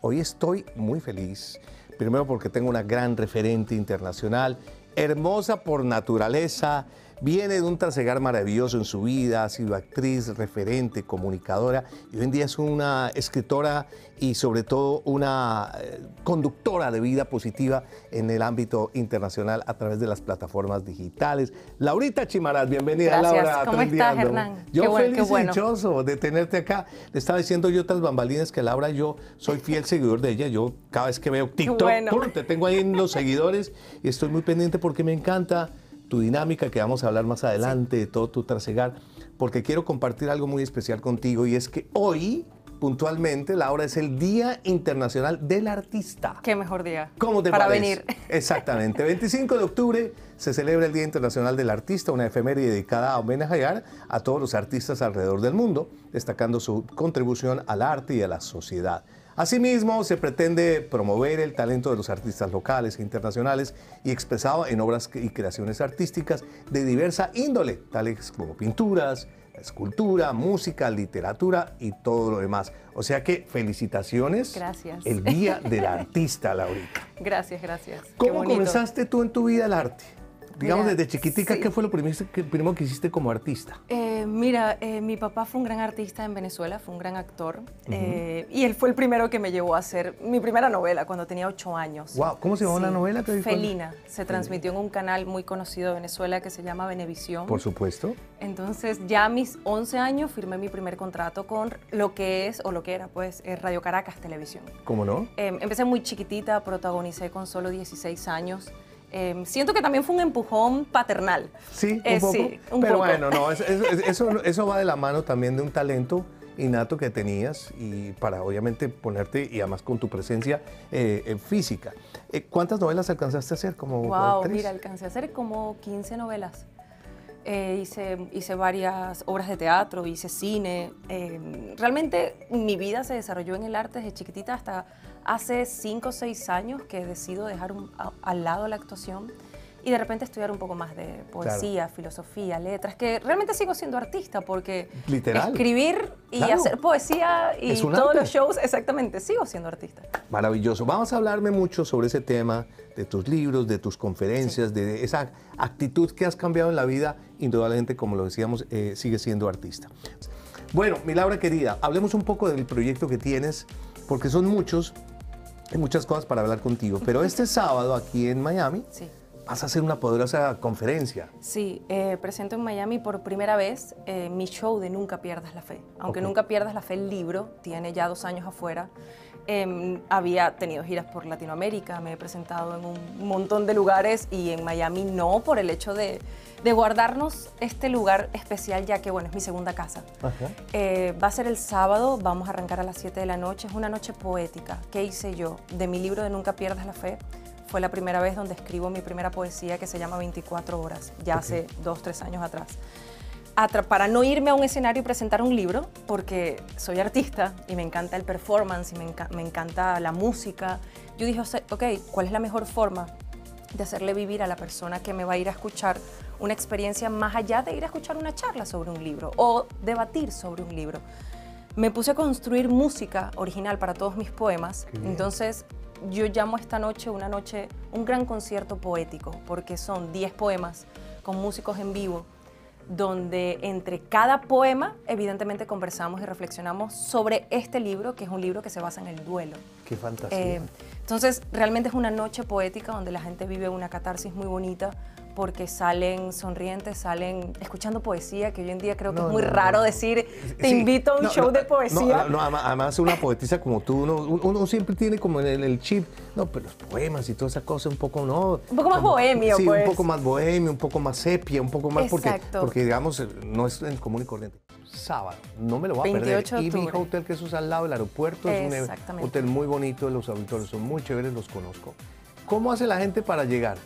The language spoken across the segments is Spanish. Hoy estoy muy feliz, primero porque tengo una gran referente internacional, hermosa por naturaleza, viene de un trasegar maravilloso en su vida, ha sido actriz, referente, comunicadora y hoy en día es una escritora y sobre todo una conductora de vida positiva en el ámbito internacional a través de las plataformas digitales. Laurita Chimaras, bienvenida. Gracias. Laura. ¿Cómo estás, Hernán? Yo qué feliz, bueno, qué bueno. Dichoso de tenerte acá. Le estaba diciendo yo tras bambalinas que Laura, yo soy fiel seguidor de ella. Yo cada vez que veo TikTok, bueno, te tengo ahí en los seguidores y estoy muy pendiente porque me encanta tu dinámica, que vamos a hablar más adelante, sí, de todo tu trasegar, porque quiero compartir algo muy especial contigo y es que hoy, puntualmente, Laura, es el Día Internacional del Artista. Qué mejor día. ¿Cómo te parece? Para venir. Exactamente. 25 de octubre se celebra el Día Internacional del Artista, una efeméride dedicada a homenajear a todos los artistas alrededor del mundo, destacando su contribución al arte y a la sociedad. Asimismo, se pretende promover el talento de los artistas locales e internacionales y expresado en obras y creaciones artísticas de diversa índole, tales como pinturas, escultura, música, literatura y todo lo demás. O sea que felicitaciones. Gracias. El Día del Artista, Laurita. Gracias, gracias. ¿Cómo comenzaste tú en tu vida el arte? Digamos, mira, desde chiquitica, sí, ¿qué fue lo primero que hiciste como artista? Mi papá fue un gran artista en Venezuela, fue un gran actor. Y él fue el primero que me llevó a hacer mi primera novela cuando tenía 8 años. Wow, ¿cómo se llamó la novela? Felina. Se transmitió en un canal muy conocido de Venezuela que se llama Venevisión. Por supuesto. Entonces, ya a mis 11 años firmé mi primer contrato con lo que es, o lo que era, pues, Radio Caracas Televisión. ¿Cómo no? Empecé muy chiquitita, protagonicé con solo 16 años. Siento que también fue un empujón paternal. Sí, un poco. Sí, un pero poco. Bueno, no, eso va de la mano también de un talento innato que tenías y para obviamente ponerte y además con tu presencia física. ¿Cuántas novelas alcanzaste a hacer? Como wow, ¿3? Mira, alcancé a hacer como 15 novelas. Hice varias obras de teatro, hice cine. Realmente mi vida se desarrolló en el arte desde chiquitita hasta hace 5 o 6 años que decido dejar al lado la actuación y de repente estudiar un poco más de poesía, claro, filosofía, letras, que realmente sigo siendo artista porque literal, escribir y claro, hacer poesía y todos los shows, exactamente, sigo siendo artista. Maravilloso. Vamos a hablarme mucho sobre ese tema, de tus libros, de tus conferencias, sí, de esa actitud que has cambiado en la vida, indudablemente, como lo decíamos, sigue siendo artista. Bueno, mi Laura querida, hablemos un poco del proyecto que tienes, porque son muchos, hay muchas cosas para hablar contigo, pero este sábado aquí en Miami, sí, vas a hacer una poderosa conferencia. Sí, presento en Miami por primera vez mi show de Nunca Pierdas la Fe. Aunque okay, Nunca Pierdas la Fe, el libro, tiene ya 2 años afuera. Había tenido giras por Latinoamérica, me he presentado en un montón de lugares y en Miami no, por el hecho de guardarnos este lugar especial, ya que, bueno, es mi segunda casa. Va a ser el sábado, vamos a arrancar a las 7 de la noche. Es una noche poética. ¿Qué hice yo? De mi libro de Nunca Pierdas la Fe, fue la primera vez donde escribo mi primera poesía que se llama 24 horas, ya hace 2 o 3 años atrás. Para no irme a un escenario y presentar un libro, porque soy artista y me encanta el performance y me encanta la música, yo dije, ok, ¿cuál es la mejor forma de hacerle vivir a la persona que me va a ir a escuchar una experiencia más allá de ir a escuchar una charla sobre un libro o debatir sobre un libro? Me puse a construir música original para todos mis poemas, entonces yo llamo esta noche una noche un gran concierto poético, porque son 10 poemas con músicos en vivo, donde entre cada poema evidentemente conversamos y reflexionamos sobre este libro, que es un libro que se basa en el duelo. ¡Qué fantasía! Entonces realmente es una noche poética donde la gente vive una catarsis muy bonita porque salen sonrientes, salen escuchando poesía, que hoy en día creo que es muy raro decir, te invito a un show de poesía. Además una poetisa como tú, uno siempre tiene como el chip, no, pero los poemas y toda esa cosa, un poco un poco más como bohemio, sí, pues, un poco más bohemio, un poco más sepia, un poco más, porque digamos, no es en común y corriente. Sábado, no me lo voy a perder. Y mi hotel, que eso es al lado del aeropuerto, es un hotel muy bonito, los auditorios son muy chéveres, los conozco. ¿Cómo hace la gente para llegar?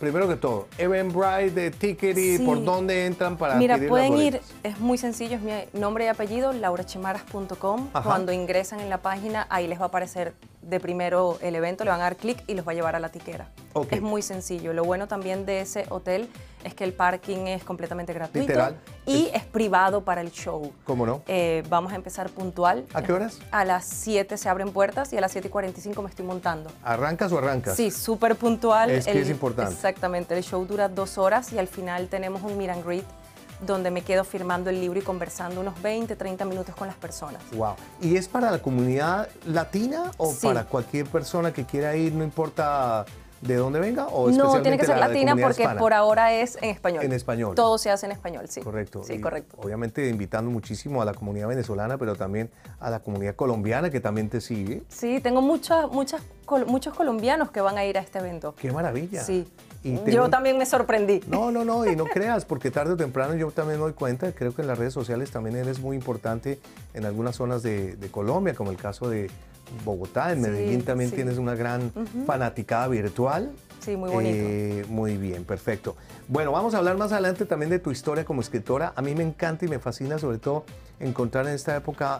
Primero que todo, Eventbrite, Tickety, sí, ¿por dónde entran para adquirir las boletas? Mira, pueden ir, es muy sencillo, es mi nombre y apellido, laurachimaras.com. Cuando ingresan en la página, ahí les va a aparecer de primero el evento, le van a dar clic y los va a llevar a la tiquera. Es muy sencillo. Lo bueno también de ese hotel es que el parking es completamente gratuito. Literal. y es privado para el show. ¿Cómo no? Vamos a empezar puntual. ¿A qué horas? A las 7 se abren puertas y a las 7:45 me estoy montando. ¿Arrancas o arrancas? Sí, súper puntual. Es que es importante. Exactamente, el show dura 2 horas y al final tenemos un meet and greet donde me quedo firmando el libro y conversando unos 20-30 minutos con las personas. Wow. ¿Y es para la comunidad latina o para cualquier persona que quiera ir, no importa de dónde venga? ¿O no, tiene que ser latina porque hispana? Por ahora es en español. En español. Todo se hace en español, sí. Correcto. Sí, correcto. Obviamente invitando muchísimo a la comunidad venezolana, pero también a la comunidad colombiana que también te sigue. Sí, tengo muchos colombianos que van a ir a este evento. ¡Qué maravilla! Sí. Yo también me sorprendí. No, y no creas, porque tarde o temprano yo también me doy cuenta, creo que en las redes sociales también eres muy importante en algunas zonas de Colombia, como el caso de Bogotá, en Medellín también tienes una gran fanaticada virtual. Sí, muy bonito. Muy bien, perfecto. Bueno, vamos a hablar más adelante también de tu historia como escritora. A mí me encanta y me fascina sobre todo encontrar en esta época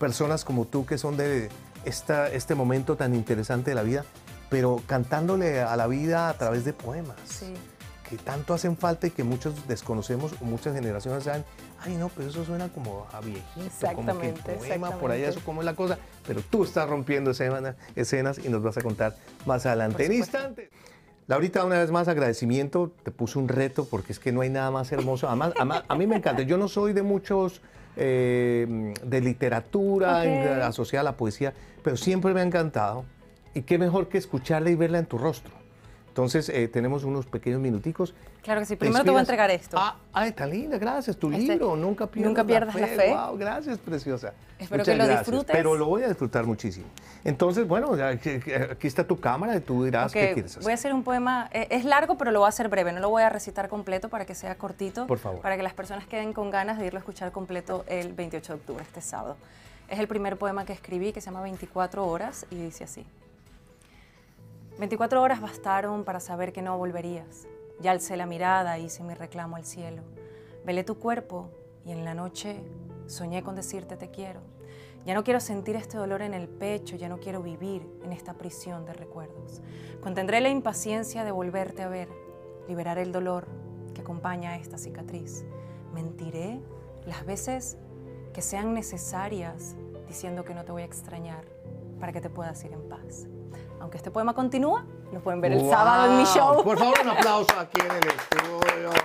personas como tú que son de este momento tan interesante de la vida, pero cantándole a la vida a través de poemas, que tanto hacen falta y que muchos desconocemos, o muchas generaciones saben, ay no, pero eso suena como a viejito, como que el poema por allá, eso como es la cosa, pero tú estás rompiendo escenas y nos vas a contar más adelante. En instantes. Laurita, una vez más, agradecimiento, te puse un reto porque es que no hay nada más hermoso, además a mí me encanta, yo no soy de muchos... de literatura, asociada a la poesía, pero siempre me ha encantado. Y qué mejor que escucharla y verla en tu rostro. Entonces, tenemos unos pequeños minuticos. Claro que sí. Primero te voy a entregar esto. ¡Ay, tan linda! Gracias. Tu libro, Nunca pierdas la fe. Wow, gracias, preciosa. Espero que lo disfrutes. Pero lo voy a disfrutar muchísimo. Entonces, bueno, aquí está tu cámara y tú dirás qué quieres hacer. Voy a hacer un poema. Es largo, pero lo voy a hacer breve. No lo voy a recitar completo para que sea cortito. Por favor. Para que las personas queden con ganas de irlo a escuchar completo el 28 de octubre, este sábado. Es el primer poema que escribí, que se llama 24 horas, y dice así. 24 horas bastaron para saber que no volverías. Ya alcé la mirada, hice mi reclamo al cielo. Velé tu cuerpo y en la noche soñé con decirte te quiero. Ya no quiero sentir este dolor en el pecho, ya no quiero vivir en esta prisión de recuerdos. Contendré la impaciencia de volverte a ver, liberaré el dolor que acompaña a esta cicatriz. Mentiré las veces que sean necesarias diciendo que no te voy a extrañar para que te puedas ir en paz. Aunque este poema continúa, lo pueden ver el sábado en mi show. Por favor, un aplauso aquí en el estudio.